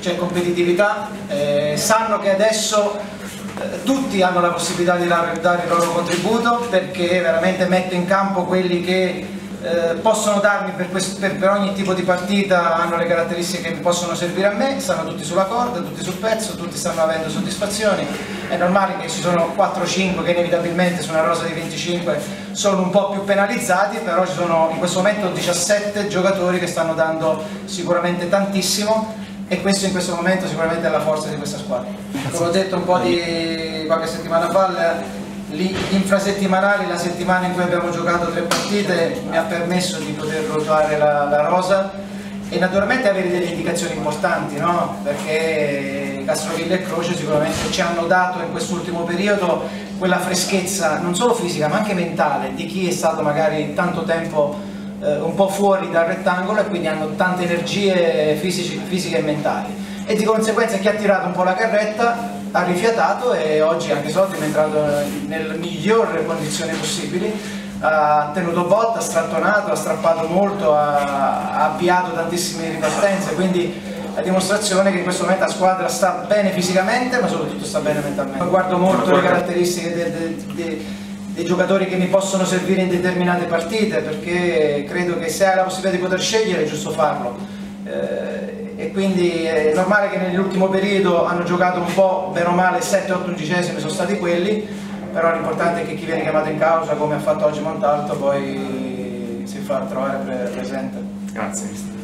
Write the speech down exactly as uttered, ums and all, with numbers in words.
c'è competitività, eh, sanno che adesso eh, tutti hanno la possibilità di dare il loro contributo, perché veramente metto in campo quelli che eh, possono darmi per, questo, per, per ogni tipo di partita, hanno le caratteristiche che mi possono servire a me, stanno tutti sulla corda, tutti sul pezzo, tutti stanno avendo soddisfazioni. È normale che ci sono quattro o cinque che inevitabilmente su una rosa di venticinque sono un po' più penalizzati, però ci sono in questo momento diciassette giocatori che stanno dando sicuramente tantissimo, e questo in questo momento sicuramente è la forza di questa squadra. Come ho detto un po' di qualche settimana fa, l'infrasettimanale, la settimana in cui abbiamo giocato tre partite, mi ha permesso di poter ruotare la, la rosa e naturalmente avere delle indicazioni importanti, no? Perché Castrovilla e Croce sicuramente ci hanno dato in quest'ultimo periodo quella freschezza non solo fisica ma anche mentale di chi è stato magari tanto tempo un po' fuori dal rettangolo, e quindi hanno tante energie fisici, fisiche e mentali, e di conseguenza chi ha tirato un po' la carretta ha rifiatato, e oggi anche Sotti è entrato nelle migliori condizioni possibili, ha tenuto botta, ha strattonato, ha strappato molto, ha, ha avviato tantissime ripartenze, quindi la dimostrazione che in questo momento la squadra sta bene fisicamente ma soprattutto sta bene mentalmente. Guardo molto le caratteristiche del, del, del, dei giocatori che mi possono servire in determinate partite, perché credo che se hai la possibilità di poter scegliere è giusto farlo, eh, e quindi è normale che nell'ultimo periodo hanno giocato un po' bene o male, sette otto undicesimi sono stati quelli, però l'importante è che chi viene chiamato in causa, come ha fatto oggi Montalto, poi si fa trovare presente. Grazie.